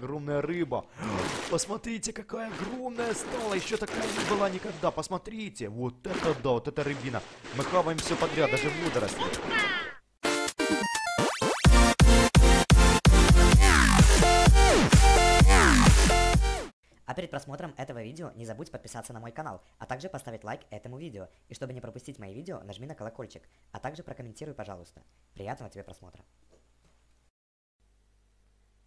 огромная рыба. Посмотрите, какая огромная стала. Еще такая не была никогда. Посмотрите. Вот это да, вот это рыбина. Мы хаваем все подряд, даже водоросли. А перед просмотром этого видео не забудь подписаться на мой канал, а также поставить лайк этому видео. И чтобы не пропустить мои видео, нажми на колокольчик, а также прокомментируй, пожалуйста. Приятного тебе просмотра.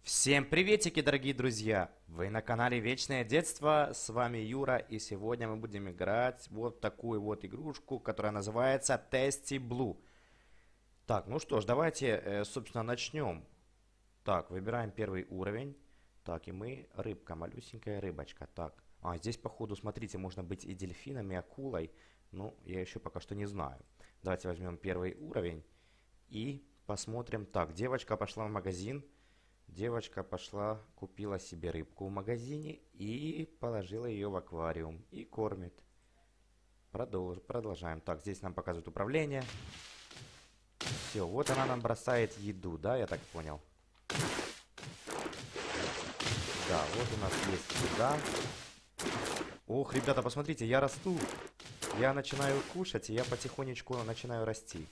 Всем приветики, дорогие друзья! Вы на канале Вечное детство, с вами Юра, и сегодня мы будем играть вот такую вот игрушку, которая называется Tasty Blue. Так, ну что ж, давайте, собственно, начнем. Так, выбираем первый уровень. Так, и мы рыбка, малюсенькая рыбочка. Так, а здесь, походу, смотрите, можно быть и дельфином, и акулой. Ну, я еще пока что не знаю. Давайте возьмем первый уровень и посмотрим. Так, девочка пошла в магазин. Девочка пошла, купила себе рыбку в магазине и положила ее в аквариум. И кормит. Продолжаем. Так, здесь нам показывают управление. Все, вот она нам бросает еду, да, я так понял. Да, вот у нас есть еда. Ох, ребята, посмотрите, я расту. Я начинаю кушать, и я потихонечку начинаю расти.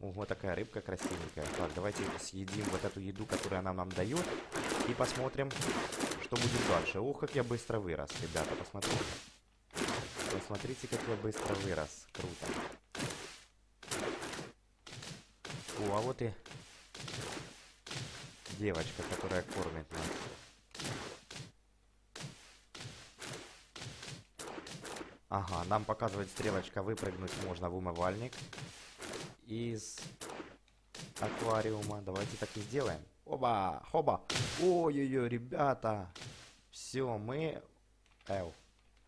Ого, такая рыбка красивенькая. Так, давайте съедим вот эту еду, которую она нам дает. И посмотрим, что будет дальше. Ох, как я быстро вырос, ребята, посмотрите. Посмотрите, как я быстро вырос. Круто. О, а вот и девочка, которая кормит нас. Ага, нам показывает стрелочка, выпрыгнуть можно в умывальник из аквариума. Давайте так и сделаем. Оба, хоба. Ой-ой-ой, ребята. Все, мы...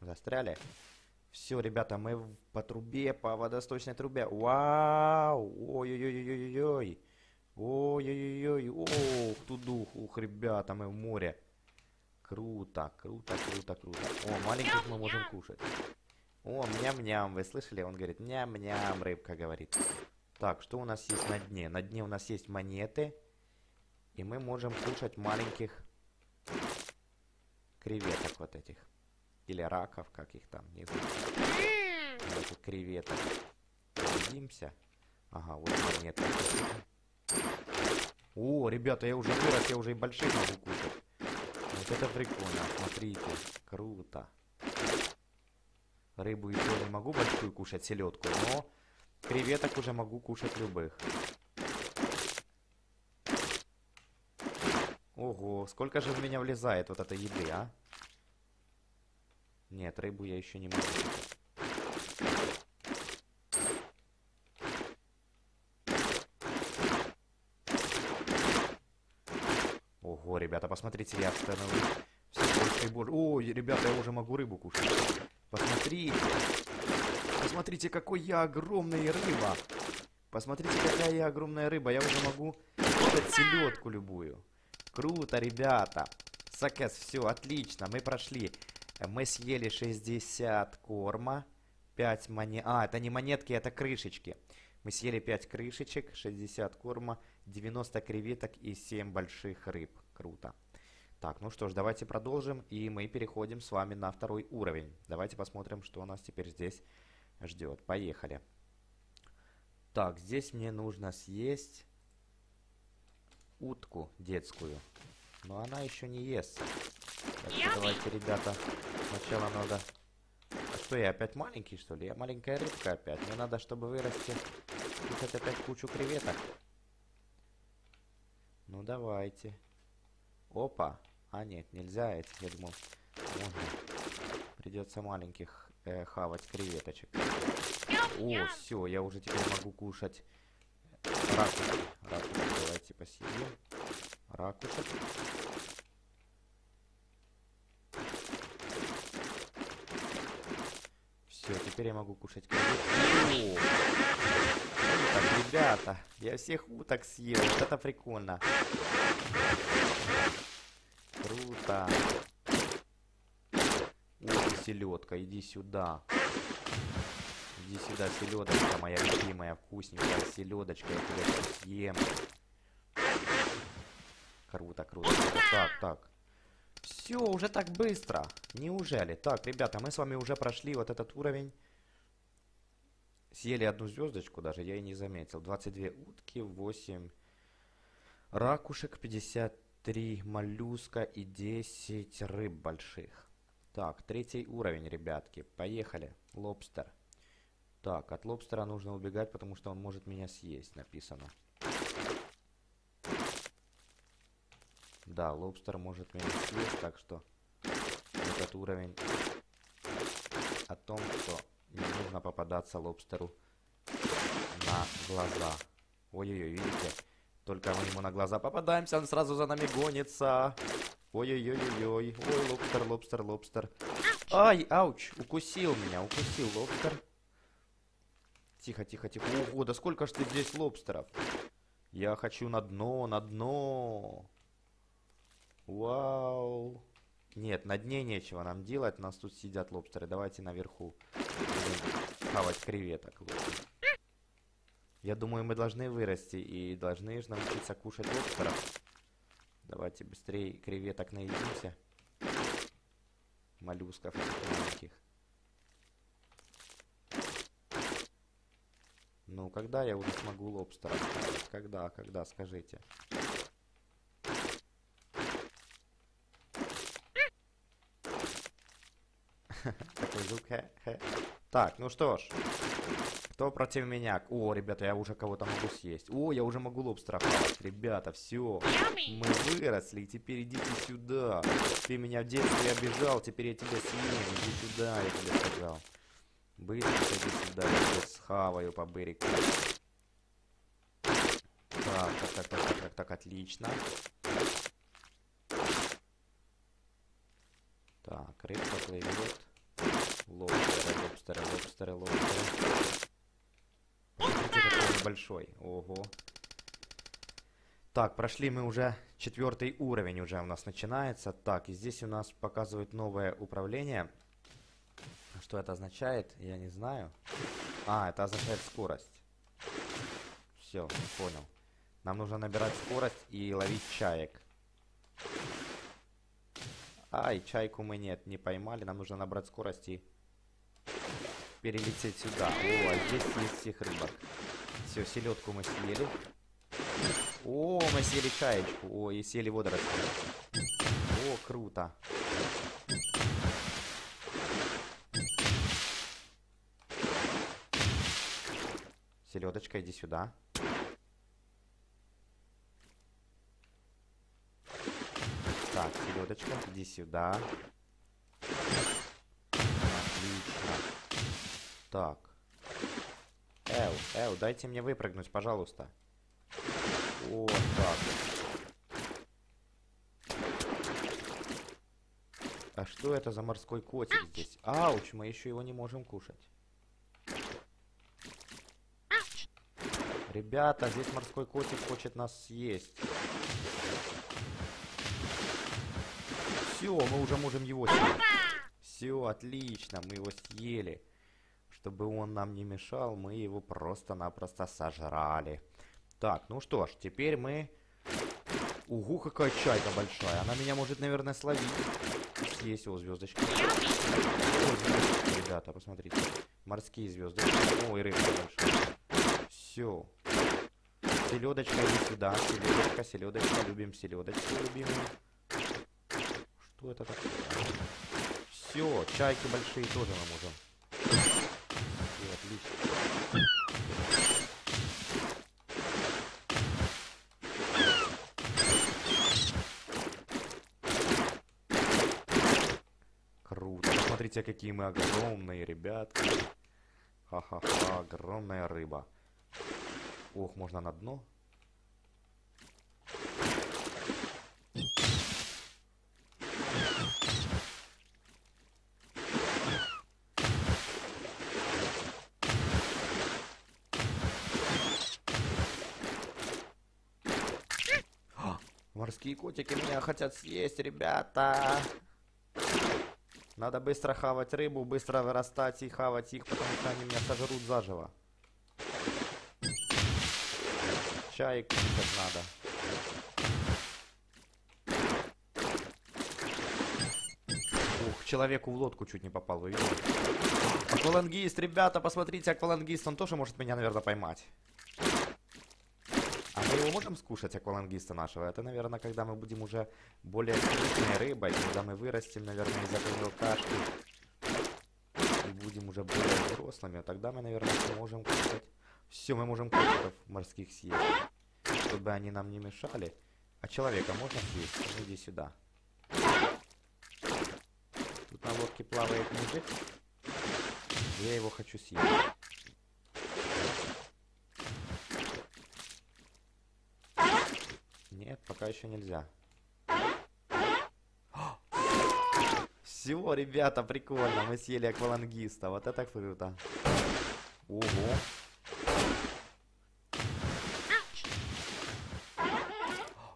застряли. Все, ребята, мы по трубе, по водосточной трубе. Вау. Ой-ой-ой-ой-ой. Ой-ой-ой-ой. Ох, тудух. Ух, ребята, мы в море. Круто, круто, круто, круто. О, маленьких мы можем кушать. О, ням-ням, вы слышали? Он говорит, ням-ням, рыбка говорит. Так, что у нас есть на дне? На дне у нас есть монеты. И мы можем кушать маленьких креветок вот этих. Или раков, как их там, не знаю. Вот креветок. Садимся. Ага, вот монеты. О, ребята, я уже вырос, я уже и больших могу кушать. Вот это прикольно, смотрите. Круто. Рыбу еще не могу большую кушать, селедку, но креветок уже могу кушать любых. Ого, сколько же в меня влезает вот этой еды, а? Нет, рыбу я еще не могу кушать. Ого, ребята, посмотрите, я становлюсь все больше и больше. Ой, ребята, я уже могу рыбу кушать. Посмотрите. Посмотрите, какой я огромный рыба. Посмотрите, какая я огромная рыба. Я уже могу кушать селедку любую. Круто, ребята. Сакес, все, отлично. Мы прошли. Мы съели 60 корма. 5 монет. А, это не монетки, это крышечки. Мы съели 5 крышечек, 60 корма, 90 креветок и 7 больших рыб. Круто. Так, ну что ж, давайте продолжим. И мы переходим с вами на второй уровень. Давайте посмотрим, что нас теперь здесь ждет. Поехали. Так, здесь мне нужно съесть утку детскую. Но она еще не ест. Так что давайте, ребята, сначала надо... Что, я опять маленький, что ли? Я маленькая рыбка опять. Мне надо, чтобы вырасти, кушать опять кучу креветок. Ну, давайте. Опа. А, нет, нельзя этих, я думал. Можно. Придется маленьких хавать креветочек. О, все, я уже теперь могу кушать ракушки. Ракушки давайте посидим. Ракушек. Все, теперь я могу кушать креветки. Уток, ребята, я всех уток съел. Вот это прикольно. Круто. Ой, селедка, иди сюда. Иди сюда, селедочка моя любимая, вкусненькая селедочка. Я тебя съем. круто, круто. Так. Все, уже так быстро. Неужели? Так, ребята, мы с вами уже прошли вот этот уровень. Съели одну звездочку даже, я и не заметил. 22 утки, 8 ракушек, 53 моллюска и 10 рыб больших. Так, третий уровень, ребятки. Поехали. Лобстер. Так, от лобстера нужно убегать, потому что он может меня съесть, написано. Да, лобстер может меня съесть, так что этот уровень о том, что не нужно попадаться лобстеру на глаза. Ой-ой-ой, видите? Только мы ему на глаза попадаемся, он сразу за нами гонится. Ой-ой-ой-ой-ой. Ой, лобстер, лобстер, лобстер. Ай, ауч! Укусил меня, укусил лобстер. Тихо-тихо-тихо. Ого, да сколько ж ты здесь лобстеров? Я хочу на дно, на дно. Вау. Нет, на дне нечего нам делать. У нас тут сидят лобстеры. Давайте наверху будем хавать креветок. Я думаю, мы должны вырасти и должны же научиться кушать лобстеров. Давайте быстрее креветок наедимся. Моллюсков маленьких. Ну, когда я уже смогу лобстеров кушать? Когда, скажите. Такой звук. Так, ну что ж. Кто против меня? О, ребята, я уже кого-то могу съесть. О, я уже могу лобстера хавать. Ребята, все. Мы выросли, и теперь идите сюда. Ты меня в детстве обижал, теперь я тебя съем. Иди сюда, я тебе сказал. Быстро иди сюда, я тебя схаваю по берегу. Так, отлично. Так, рыбка плывет. Лобстеры. Какой большой. Ого. Так, прошли мы уже четвертый уровень, уже у нас начинается. Так, и здесь у нас показывает новое управление. Что это означает, я не знаю. А, это означает скорость. Все, понял. Нам нужно набирать скорость и ловить чаек. Ай, чайку мы не поймали. Нам нужно набрать скорость и перелететь сюда. О, а здесь есть всех рыбок. Все, селедку мы съели. О, мы съели чаечку. О, и съели водоросли. О, круто. Селедочка, иди сюда. Так, селедочка, иди сюда. Отлично. Так. Эу, дайте мне выпрыгнуть, пожалуйста. Вот так. А что это за морской котик здесь? Ауч, мы еще его не можем кушать. Ребята, здесь морской котик хочет нас съесть. Все, мы уже можем его съесть. Все, отлично, мы его съели. Чтобы он нам не мешал, мы его просто-напросто сожрали. Так, ну что ж, теперь мы... Угу, какая чайка большая. Она меня может, наверное, словить. Съесть его звездочки. Ребята, посмотрите. Морские звезды. Ой, рыбка большая. Все. Селедочка, иди сюда. Селедочка. Любим селедочку, любимую. Что это такое? Все, чайки большие тоже мы можем. Все, отлично. Круто. Смотрите, какие мы огромные, ребятки. Ха-ха-ха, огромная рыба. Ох, можно на дно. Морские котики меня хотят съесть, ребята. Надо быстро хавать рыбу, быстро вырастать и хавать их, потому что они меня сожрут заживо. Чаек кушать надо. человеку в лодку чуть не попал, вы видите? Аквалангист, ребята, посмотрите, аквалангист, он тоже может меня, наверное, поймать. А мы его можем скушать, аквалангиста нашего? Это, наверное, когда мы будем уже более крупной рыбой, когда мы вырастем, наверное, из этой мелкашки. И будем уже более взрослыми, тогда мы, наверное, можем кушать. Все, мы можем котиков морских съесть, чтобы они нам не мешали. А человека можно съесть? Ну, иди сюда. Тут на лодке плавает мужик. Я его хочу съесть. Нет, пока еще нельзя. Все, ребята, прикольно. Мы съели аквалангиста. Вот это круто. Ого.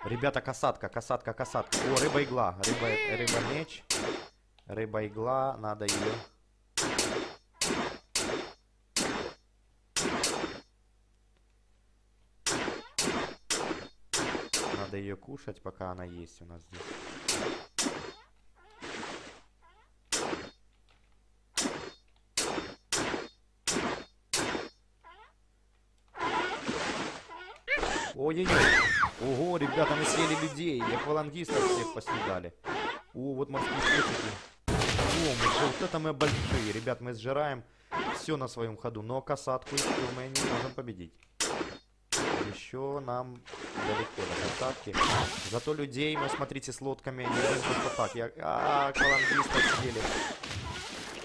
Ребята, касатка, касатка, касатка. О, рыба-игла. Рыба-меч. Рыба-игла. Надо ее... Надо ее кушать, пока она есть у нас здесь. Ой-ой-ой. Ого, ребята, мы съели людей, и аквалангистов всех посъедали. О, вот морские котики. О, мы, вот это мы большие. Ребят, мы сжираем все на своем ходу. Но касатку мы не можем победить. Еще нам далеко до касатки. Зато людей мы, смотрите, с лодками не просто так. Аквалангистов съели.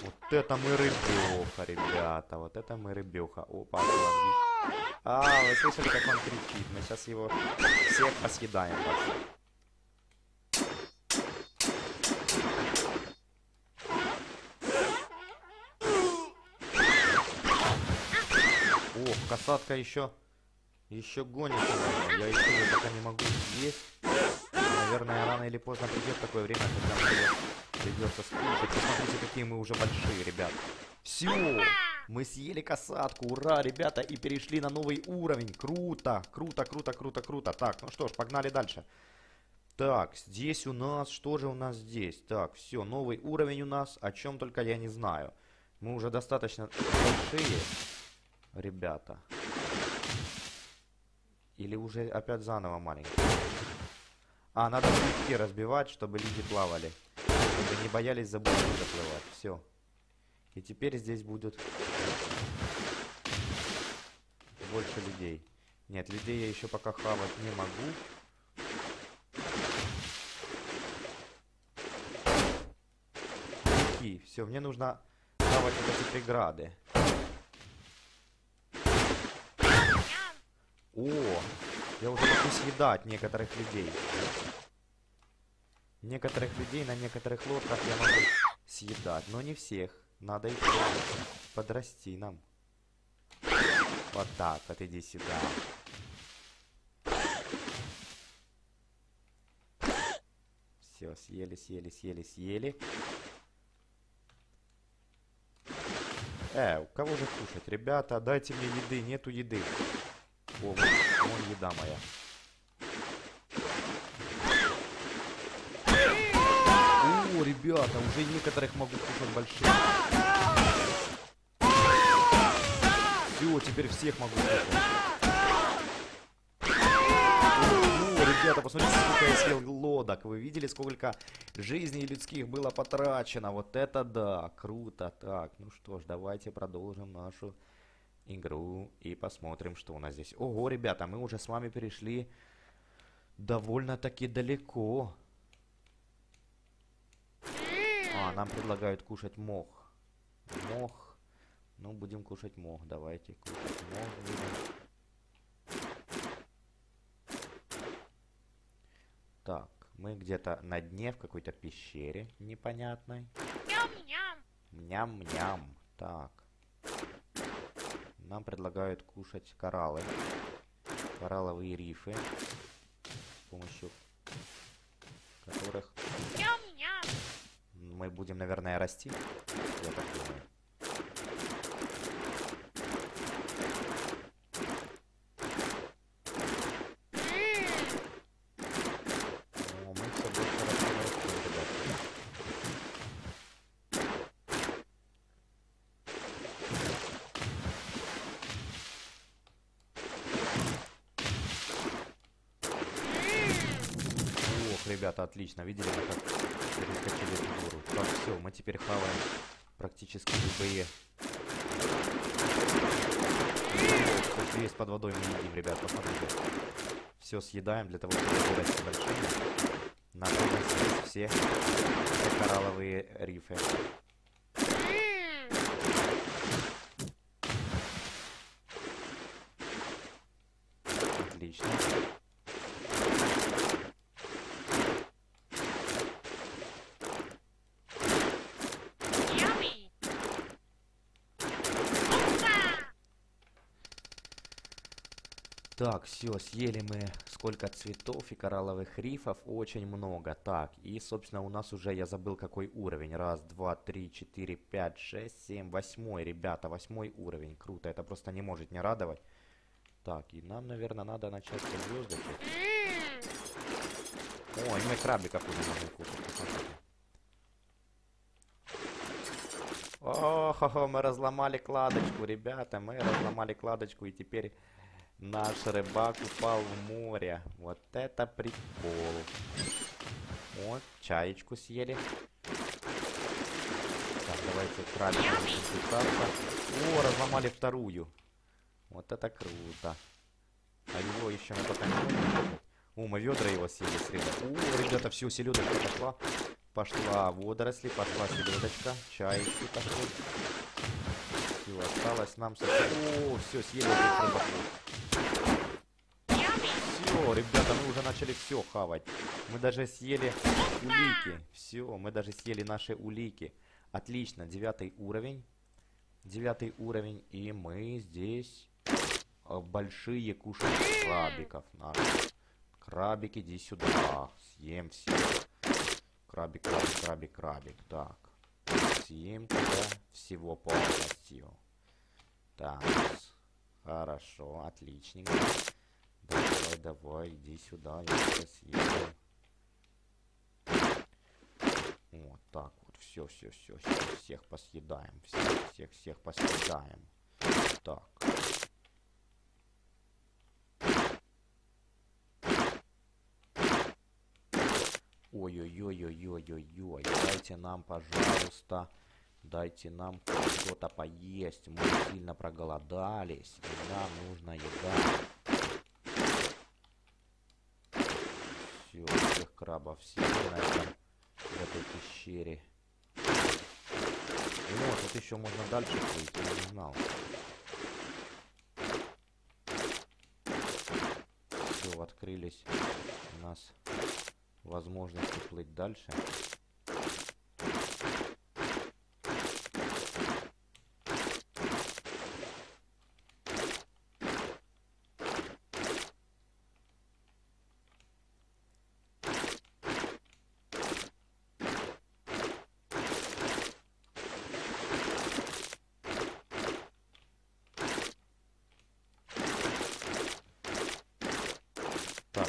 Вот это мы рыбеха, ребята. Вот это мы рыбеха. Опа, аквалангист. А, вы слышали, как он кричит? Мы сейчас его всех посъедаем. Ох, касатка еще гонит. Я еще ее пока не могу съесть. Наверное, рано или поздно придет такое время, когда мне ее придется скушать. Посмотрите, какие мы уже большие, ребят. Все! Мы съели касатку, ура, ребята, и перешли на новый уровень. Круто, круто, круто, круто, круто. Так, ну что ж, погнали дальше. Так, здесь у нас, что же у нас здесь? Так, все, новый уровень у нас, о чем только я не знаю. Мы уже достаточно большие, ребята. Или уже опять заново маленькие? А, надо лодки разбивать, чтобы люди плавали. Чтобы не боялись за бухту заплывать, все. И теперь здесь будут больше людей. Нет, людей я еще пока хавать не могу. И все, мне нужно хавать вот эти преграды. О, я уже могу съедать некоторых людей. Некоторых людей на некоторых лодках я могу съедать, но не всех. Надо еще подрасти нам. Вот так вот, иди сюда. Все, съели, съели, съели, съели. У кого же кушать? Ребята, дайте мне еды, нету еды. О, вон, вон еда моя. О, ребята, уже некоторых могут кушать большие. Все, теперь всех могу кушать. Ну, ребята, посмотрите, сколько я съел лодок. Вы видели, сколько жизней людских было потрачено? Вот это да, круто. Так, ну что ж, давайте продолжим нашу игру и посмотрим, что у нас здесь. Ого, ребята, мы уже с вами перешли довольно-таки далеко. Нам предлагают кушать мох. Мох. Ну, будем кушать мох. Давайте кушать мох. Так, мы где-то на дне в какой-то пещере непонятной. Ням-ням. Так. Нам предлагают кушать кораллы. Коралловые рифы. С помощью которых... Мы будем, наверное, расти. Я так думаю. О, мы все больше растем, ребята. ребята, отлично. Видели, как перескочили фигуру? Так, все, мы теперь хаваем практически любые. Что есть под водой, мы едим, ребят, посмотрите. Все съедаем для того, чтобы выбрать большие. Надо съесть все коралловые рифы. Отлично. Так, все, съели мы сколько цветов и коралловых рифов, очень много. Так, и, собственно, у нас уже, я забыл, какой уровень. Раз, два, три, четыре, пять, шесть, семь, восьмой, ребята, 8-й уровень. Круто, это просто не может не радовать. Так, и нам, наверное, надо начать с звездочек. О, и мы крабиков уже можем кушать, посмотрите. О-хо-хо, мы разломали кладочку, ребята, мы разломали кладочку, и теперь... Наш рыбак упал в море. Вот это прикол. Вот, чаечку съели. Так, давайте крабиком записаться. О, разломали вторую. Вот это круто. А его еще мы пока не можем. О, мы ведра его съели с рыбой. О, ребята, все, селедочка пошла. Пошла водоросли, пошла селедочка. Чаечки пошли. Все, осталось нам совсем... О, все, съели этих рыбаков. Ребята, мы уже начали все хавать. Мы даже съели улики. Все, мы даже съели наши улики. Отлично, 9-й уровень. 9-й уровень. И мы здесь большие кушаем крабиков. Наши. Крабики, иди сюда. Съем все. Крабик, крабик, крабик, крабик. Так. Съем туда всего полностью. Так. Хорошо, отличненько. Давай, давай, иди сюда, я сейчас съем. Вот так вот, все, все, все, все, всех посъедаем, всех, всех, всех посъедаем. Так. Ой-ой-ой-ой-ой-ой-ой, дайте нам, пожалуйста, дайте нам что-то поесть. Мы сильно проголодались, и нам нужна еда. Всех крабов все найдем в этой пещере. Ну, тут еще можно дальше пойти, я не знал. Все, открылись у нас возможности плыть дальше.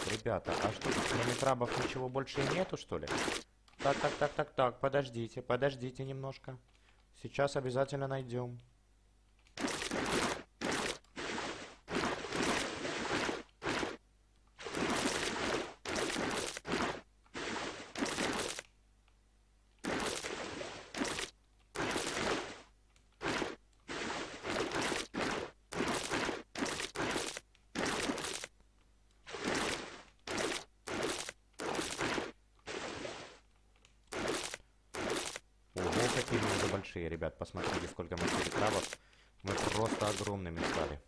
Ребята, а что, кроме крабов ничего больше нету, что ли? Так, так, так, так, так, подождите, подождите немножко. Сейчас обязательно найдем. Большие, ребят, посмотрите, сколько мы съели крабов. Мы просто огромными стали.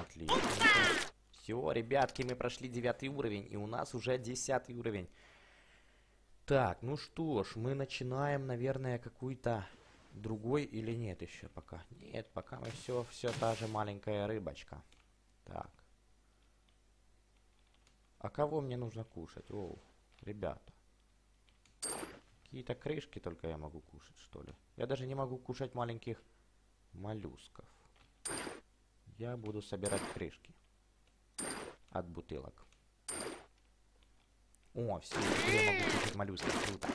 Отлично. Все, ребятки, мы прошли 9-й уровень, и у нас уже 10-й уровень. Так, ну что ж, мы начинаем, наверное, какую-то другой или нет еще пока? Нет, пока мы все та же маленькая рыбочка. Так. А кого мне нужно кушать? О, ребята. Какие-то крышки только я могу кушать, что ли? Я даже не могу кушать маленьких моллюсков. Я буду собирать крышки от бутылок. О, все, я могу кушать моллюсков, круто.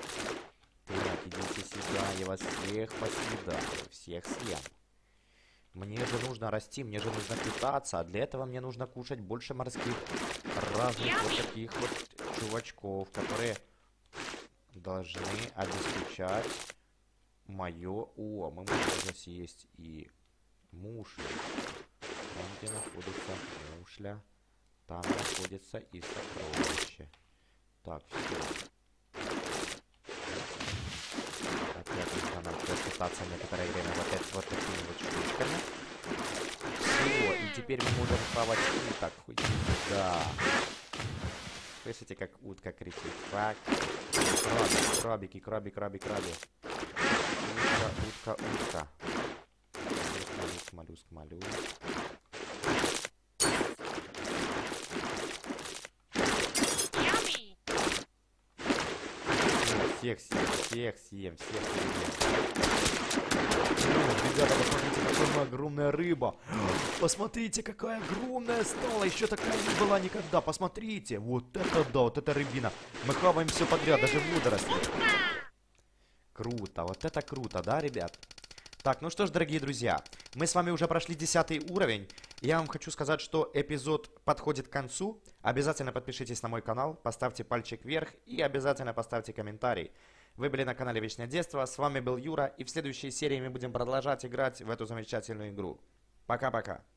Так, идите сюда, я вас всех посъедаю, всех съем. Мне же нужно расти, мне же нужно питаться. А для этого мне нужно кушать больше морских разных вот таких вот чувачков, которые должны обеспечать мое... О, мы можем уже съесть и мушля. Там, где находится мушля, там находится и сокровище. Так, все. Питаться некоторое время вот такими вот штучками. Всего. И теперь мы можем плавать уток. Хуй. Да. Слышите, как утка кричит? Так. Крабики, крабик. Утка. Моллюск. Всех съем. Ребята, посмотрите, какая огромная рыба. Посмотрите, какая огромная стала. Еще такая не была никогда. Посмотрите. Вот это да, вот это рыбина. Мы хаваем все подряд, даже водоросли. Круто, вот это круто, да, ребят? Так, ну что ж, дорогие друзья, мы с вами уже прошли 10 уровень. Я вам хочу сказать, что эпизод подходит к концу. Обязательно подпишитесь на мой канал, поставьте пальчик вверх и обязательно поставьте комментарий. Вы были на канале Вечное Детство, с вами был Юра, и в следующей серии мы будем продолжать играть в эту замечательную игру. Пока-пока.